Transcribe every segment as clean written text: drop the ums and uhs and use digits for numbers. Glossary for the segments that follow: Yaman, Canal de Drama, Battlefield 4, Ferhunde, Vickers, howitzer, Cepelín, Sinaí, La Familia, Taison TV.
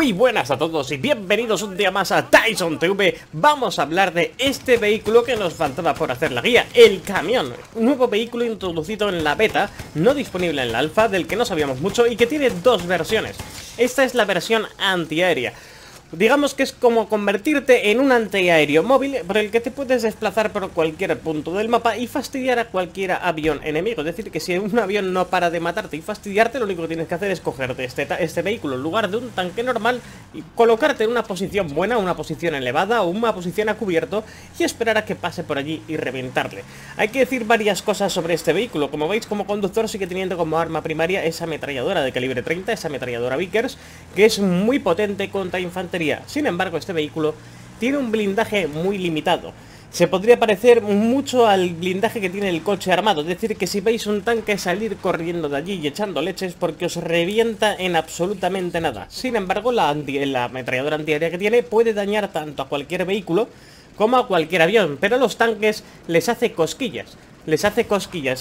Muy buenas a todos y bienvenidos un día más a Taison TV. Vamos a hablar de este vehículo que nos faltaba por hacer la guía, el camión. Un nuevo vehículo introducido en la beta, no disponible en la alfa, del que no sabíamos mucho y que tiene dos versiones. Esta es la versión antiaérea. Digamos que es como convertirte en un antiaéreo móvil por el que te puedes desplazar por cualquier punto del mapa y fastidiar a cualquier avión enemigo. Es decir, que si un avión no para de matarte y fastidiarte, lo único que tienes que hacer es cogerte este vehículo en lugar de un tanque normal y colocarte en una posición buena, una posición elevada o una posición a cubierto y esperar a que pase por allí y reventarle. Hay que decir varias cosas sobre este vehículo. Como veis, como conductor sigue teniendo como arma primaria esa ametralladora de calibre 30, esa ametralladora Vickers, que es muy potente contra infantería. Sin embargo, este vehículo tiene un blindaje muy limitado. Se podría parecer mucho al blindaje que tiene el coche armado. Es decir, que si veis un tanque salir corriendo de allí y echando leches, porque os revienta en absolutamente nada. Sin embargo, la ametralladora antiaérea que tiene puede dañar tanto a cualquier vehículo como a cualquier avión, pero a los tanques les hace cosquillas.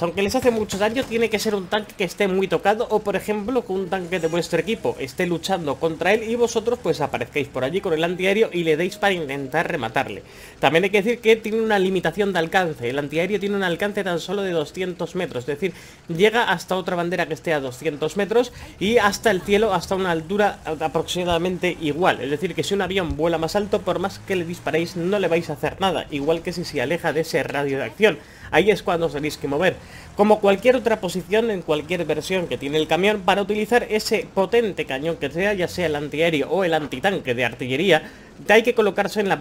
Aunque les hace mucho daño, tiene que ser un tanque que esté muy tocado o, por ejemplo, que un tanque de vuestro equipo esté luchando contra él y vosotros pues aparezcáis por allí con el antiaéreo y le deis para intentar rematarle. También hay que decir que tiene una limitación de alcance. El antiaéreo tiene un alcance tan solo de 200 metros, es decir, llega hasta otra bandera que esté a 200 metros y hasta el cielo, hasta una altura aproximadamente igual. Es decir, que si un avión vuela más alto, por más que le disparéis, no le vais a hacer nada, igual que si se aleja de ese radio de acción. Ahí es cuando os tenéis que mover. Como cualquier otra posición en cualquier versión que tiene el camión, para utilizar ese potente cañón que sea, ya sea el antiaéreo o el antitanque de artillería, hay que colocarse en la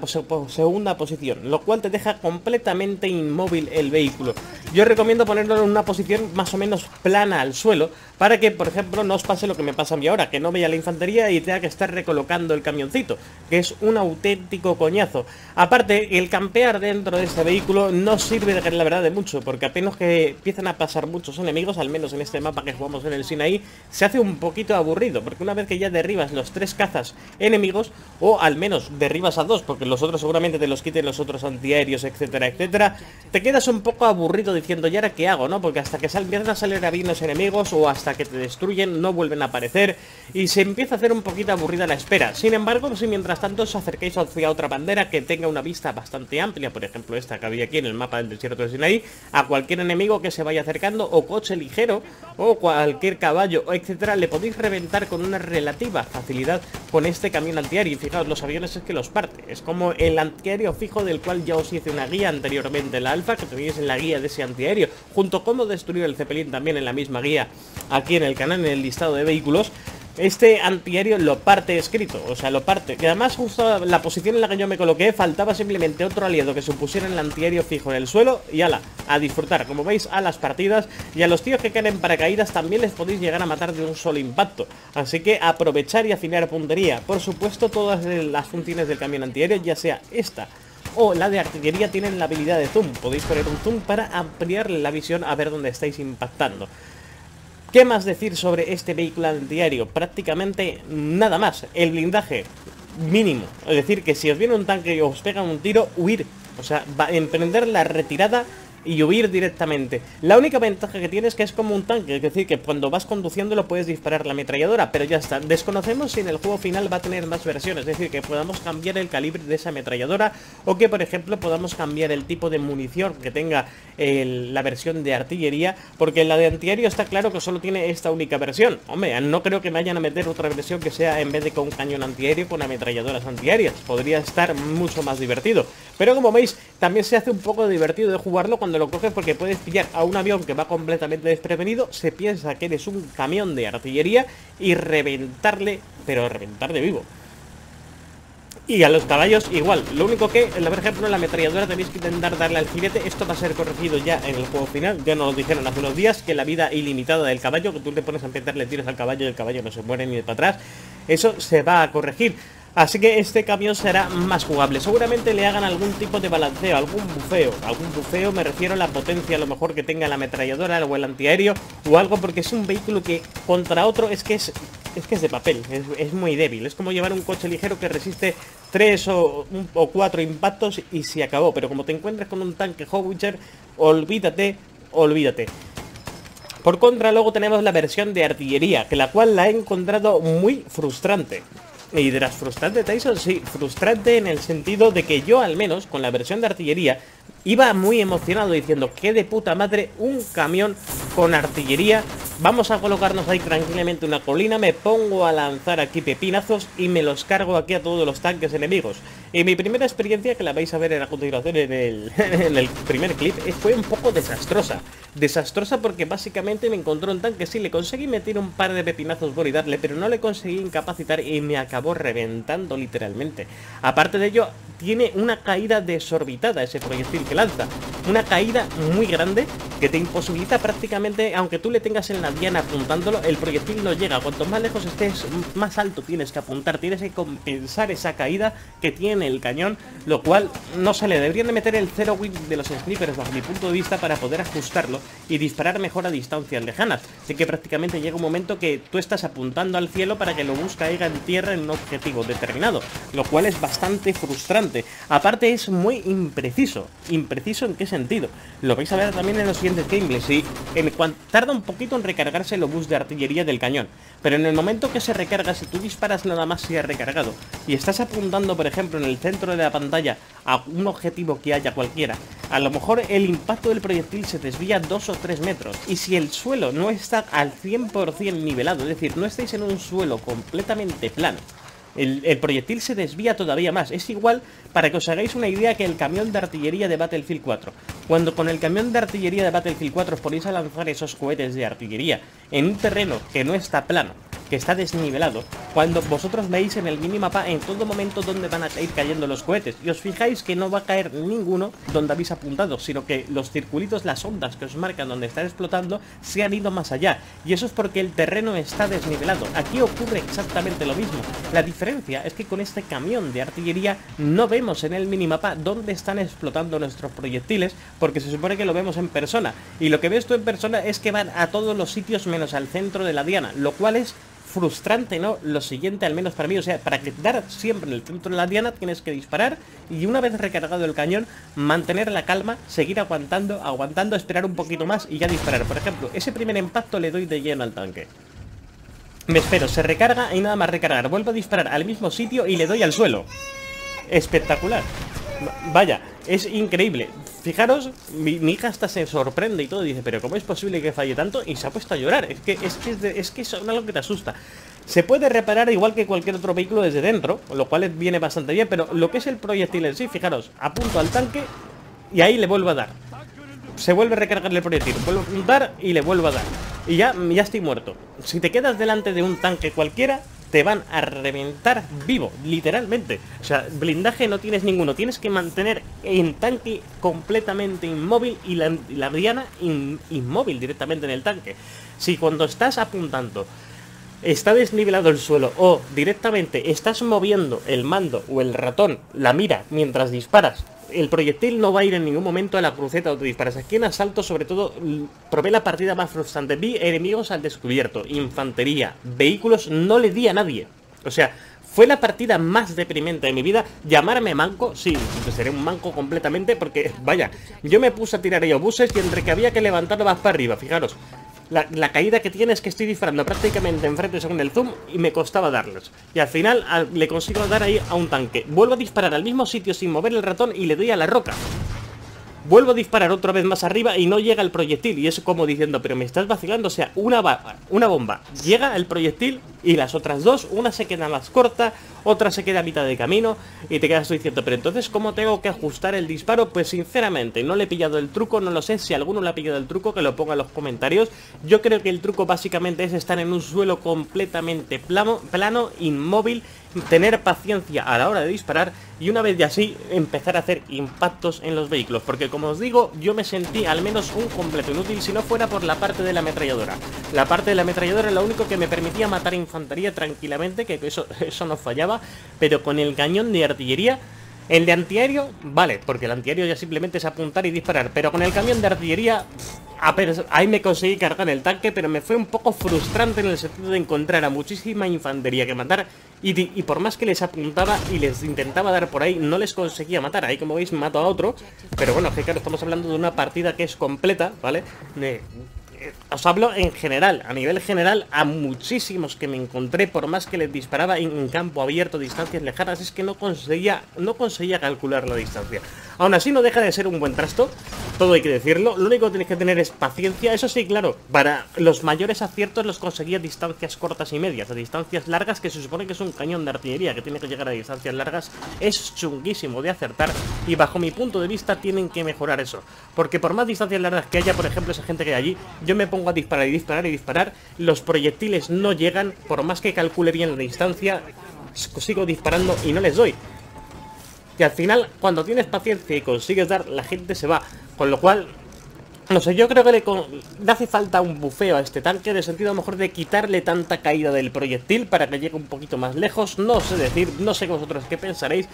segunda posición, lo cual te deja completamente inmóvil el vehículo. Yo recomiendo ponerlo en una posición más o menos plana al suelo, para que, por ejemplo, no os pase lo que me pasa a mí ahora, que no vea la infantería y tenga que estar recolocando el camioncito, que es un auténtico coñazo. Aparte, el campear dentro de este vehículo no sirve, de la verdad, de mucho, porque apenas que empiezan a pasar muchos enemigos, al menos en este mapa que jugamos en el Sinaí, se hace un poquito aburrido, porque una vez que ya derribas los tres cazas enemigos, o al menos derribas a dos, porque los otros seguramente te los quiten los otros antiaéreos, etcétera, etcétera, te quedas un poco aburrido diciendo, ¿y ahora qué hago, no? Porque hasta que empiezan a salir a bien los enemigos o hasta que te destruyen, no vuelven a aparecer y se empieza a hacer un poquito aburrida la espera. Sin embargo, si mientras tanto os acercáis hacia otra bandera que tenga una vista bastante amplia, por ejemplo esta que había aquí en el mapa del desierto de Sinaí, a cualquier enemigo que se vaya acercando o coche ligero o cualquier caballo, etcétera, le podéis reventar con una relativa facilidad con este camión antiaéreo. Y fijaos, los aviones es que los parte, es como el antiaéreo fijo del cual ya os hice una guía anteriormente en la alfa, que tenéis en la guía de ese antiaéreo junto cómo destruir el Cepelín, también en la misma guía aquí en el canal, en el listado de vehículos. Este antiaéreo lo parte escrito, o sea, lo parte. Que además, justo la posición en la que yo me coloqué, faltaba simplemente otro aliado que supusiera el antiaéreo fijo en el suelo y ala, a disfrutar. Como veis, a las partidas y a los tíos que caen en paracaídas también les podéis llegar a matar de un solo impacto. Así que aprovechar y afinar puntería. Por supuesto, todas las funciones del camión antiaéreo, ya sea esta o la de artillería, tienen la habilidad de zoom. Podéis poner un zoom para ampliar la visión a ver dónde estáis impactando. ¿Qué más decir sobre este vehículo antiaéreo? Prácticamente nada más. El blindaje mínimo. Es decir, que si os viene un tanque y os pega un tiro, huir. O sea, emprender la retirada y huir directamente. La única ventaja que tiene es que es como un tanque, es decir, que cuando vas conduciendo lo puedes disparar la ametralladora, pero ya está. Desconocemos si en el juego final va a tener más versiones, es decir, que podamos cambiar el calibre de esa ametralladora o que, por ejemplo, podamos cambiar el tipo de munición que tenga la versión de artillería, porque la de antiaéreo está claro que solo tiene esta única versión. Hombre, no creo que me vayan a meter otra versión que sea, en vez de con un cañón antiaéreo, con ametralladoras antiaéreas. Podría estar mucho más divertido, pero como veis, también se hace un poco divertido de jugarlo cuando lo coges, porque puedes pillar a un avión que va completamente desprevenido, se piensa que eres un camión de artillería y reventarle, pero reventar de vivo. Y a los caballos igual, lo único que, por ejemplo, la ametralladora tenéis que intentar darle al jinete. Esto va a ser corregido ya en el juego final, ya nos lo dijeron hace unos días, que la vida ilimitada del caballo, que tú te pones a meterle tiros al caballo y el caballo no se muere ni de para atrás, eso se va a corregir. Así que este camión será más jugable. Seguramente le hagan algún tipo de balanceo, algún bufeo. Algún bufeo, me refiero a la potencia a lo mejor que tenga la ametralladora o el antiaéreo o algo, porque es un vehículo que contra otro es que es de papel, es muy débil. Es como llevar un coche ligero que resiste 3 o 4 impactos y se acabó. Pero como te encuentres con un tanque howitzer, olvídate, olvídate. Por contra, luego tenemos la versión de artillería, que la cual la he encontrado muy frustrante. Hidras frustrante, Taison, sí, frustrante en el sentido de que yo al menos, con la versión de artillería, iba muy emocionado diciendo, qué de puta madre, un camión con artillería. Vamos a colocarnos ahí tranquilamente una colina, me pongo a lanzar aquí pepinazos y me los cargo aquí a todos los tanques enemigos. Y mi primera experiencia, que la vais a ver en la continuación en el primer clip, fue un poco desastrosa. Desastrosa porque básicamente me encontró un tanque, sí, le conseguí meter un par de pepinazos por y darle, pero no le conseguí incapacitar y me acabó reventando literalmente. Aparte de ello, tiene una caída desorbitada ese proyectil que lanza. Una caída muy grande que te imposibilita prácticamente, aunque tú le tengas en la diana apuntándolo, el proyectil no llega. Cuanto más lejos estés, más alto tienes que apuntar, tienes que compensar esa caída que tiene el cañón, lo cual no se le deberían de meter el zero whip de los snipers bajo mi punto de vista para poder ajustarlo y disparar mejor a distancias lejanas. Así que prácticamente llega un momento que tú estás apuntando al cielo para que lo busca caiga en tierra en un objetivo determinado, lo cual es bastante frustrante. Aparte es muy impreciso. ¿Impreciso en qué sentido? Lo vais a ver también en los siguientes gameplays. Y en cuanto tarda un poquito en recargarse el obús de artillería del cañón, pero en el momento que se recarga, si tú disparas nada más si ha recargado y estás apuntando, por ejemplo, en el centro de la pantalla a un objetivo que haya cualquiera, a lo mejor el impacto del proyectil se desvía 2 o 3 metros. Y si el suelo no está al 100% nivelado, es decir, no estáis en un suelo completamente plano, el proyectil se desvía todavía más. Es igual, para que os hagáis una idea, que el camión de artillería de Battlefield 4. Cuando con el camión de artillería de Battlefield 4 os ponéis a lanzar esos cohetes de artillería en un terreno que no está plano, que está desnivelado, cuando vosotros veis en el minimapa en todo momento dónde van a ir cayendo los cohetes, y os fijáis que no va a caer ninguno donde habéis apuntado, sino que los circulitos, las ondas que os marcan donde están explotando, se han ido más allá, y eso es porque el terreno está desnivelado. Aquí ocurre exactamente lo mismo. La diferencia es que con este camión de artillería no vemos en el minimapa dónde están explotando nuestros proyectiles, porque se supone que lo vemos en persona, y lo que ves tú en persona es que van a todos los sitios menos al centro de la diana, lo cual es frustrante, ¿no? Lo siguiente, al menos para mí, o sea, para quedar siempre en el centro de la diana tienes que disparar y una vez recargado el cañón, mantener la calma, seguir aguantando, esperar un poquito más y ya disparar. Por ejemplo, ese primer impacto le doy de lleno al tanque. Me espero, se recarga y nada más recargar, vuelvo a disparar al mismo sitio y le doy al suelo. Espectacular. Vaya, es increíble. Fijaros, mi hija hasta se sorprende y todo, dice, pero ¿cómo es posible que falle tanto? Y se ha puesto a llorar, es que eso es algo que te asusta. Se puede reparar igual que cualquier otro vehículo desde dentro, lo cual viene bastante bien, pero lo que es el proyectil en sí, fijaros, apunto al tanque y ahí le vuelvo a dar. Se vuelve a recargar el proyectil, vuelvo a apuntar y le vuelvo a dar. Y ya estoy muerto. Si te quedas delante de un tanque cualquiera, te van a reventar vivo, literalmente. O sea, blindaje no tienes ninguno. Tienes que mantener el tanque completamente inmóvil y la diana inmóvil directamente en el tanque. Si cuando estás apuntando está desnivelado el suelo o directamente estás moviendo el mando o el ratón, la mira mientras disparas, el proyectil no va a ir en ningún momento a la cruceta donde disparas. Aquí en asalto, sobre todo, probé la partida más frustrante. Vi enemigos al descubierto, infantería, vehículos, no le di a nadie. O sea, fue la partida más deprimente de mi vida. Llamarme manco, sí, pues seré un manco completamente porque, vaya, yo me puse a tirar ahí obuses y entre que había que levantarlo más para arriba, fijaros. La caída que tiene es que estoy disparando prácticamente enfrente según el zoom y me costaba darles. Y al final le consigo dar ahí a un tanque. Vuelvo a disparar al mismo sitio sin mover el ratón y le doy a la roca. Vuelvo a disparar otra vez más arriba y no llega el proyectil. Y es como diciendo, pero me estás vacilando. O sea, una bomba llega el proyectil y las otras dos, una se queda más corta, otra se queda a mitad de camino, y te quedas diciendo, pero entonces, ¿cómo tengo que ajustar el disparo? Pues sinceramente, no le he pillado el truco, no lo sé. Si alguno le ha pillado el truco, que lo ponga en los comentarios. Yo creo que el truco básicamente es estar en un suelo completamente plano, inmóvil, tener paciencia a la hora de disparar y una vez de así empezar a hacer impactos en los vehículos, porque como os digo, yo me sentí al menos un completo inútil si no fuera por la parte de la ametralladora. La parte de la ametralladora es lo único que me permitía matar infantería tranquilamente, que eso no fallaba, pero con el cañón de artillería, el de antiaéreo, vale, porque el antiaéreo ya simplemente es apuntar y disparar, pero con el camión de artillería, ahí me conseguí cargar el tanque, pero me fue un poco frustrante en el sentido de encontrar a muchísima infantería que matar. Y por más que les apuntaba y les intentaba dar por ahí, no les conseguía matar. Ahí, como veis, mato a otro. Pero bueno, que claro, estamos hablando de una partida que es completa, ¿vale? os hablo en general, a nivel general, a muchísimos que me encontré, por más que les disparaba en campo abierto, distancias lejanas, es que no conseguía calcular la distancia. Aún así no deja de ser un buen trasto, todo hay que decirlo. Lo único que tenéis que tener es paciencia. Eso sí, claro, para los mayores aciertos los conseguía distancias cortas y medias. A distancias largas, que se supone que es un cañón de artillería, que tiene que llegar a distancias largas, es chunguísimo de acertar, y bajo mi punto de vista tienen que mejorar eso. Porque por más distancias largas que haya, por ejemplo, esa gente que hay allí, yo me pongo a disparar y disparar y disparar, los proyectiles no llegan, por más que calcule bien la distancia, sigo disparando y no les doy. Y al final, cuando tienes paciencia y consigues dar, la gente se va. Con lo cual, no sé, yo creo que le hace falta un bufeo a este tanque, en el sentido a lo mejor de quitarle tanta caída del proyectil para que llegue un poquito más lejos. No sé decir, no sé vosotros qué pensaréis.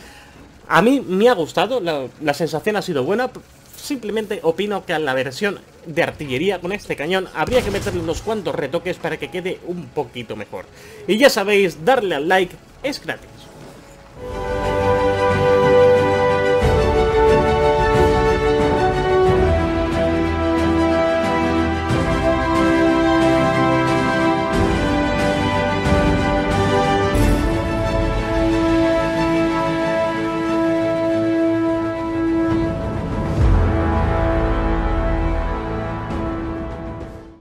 A mí me ha gustado, la sensación ha sido buena. Simplemente opino que a la versión de artillería con este cañón habría que meterle unos cuantos retoques para que quede un poquito mejor. Y ya sabéis, darle al like es gratis.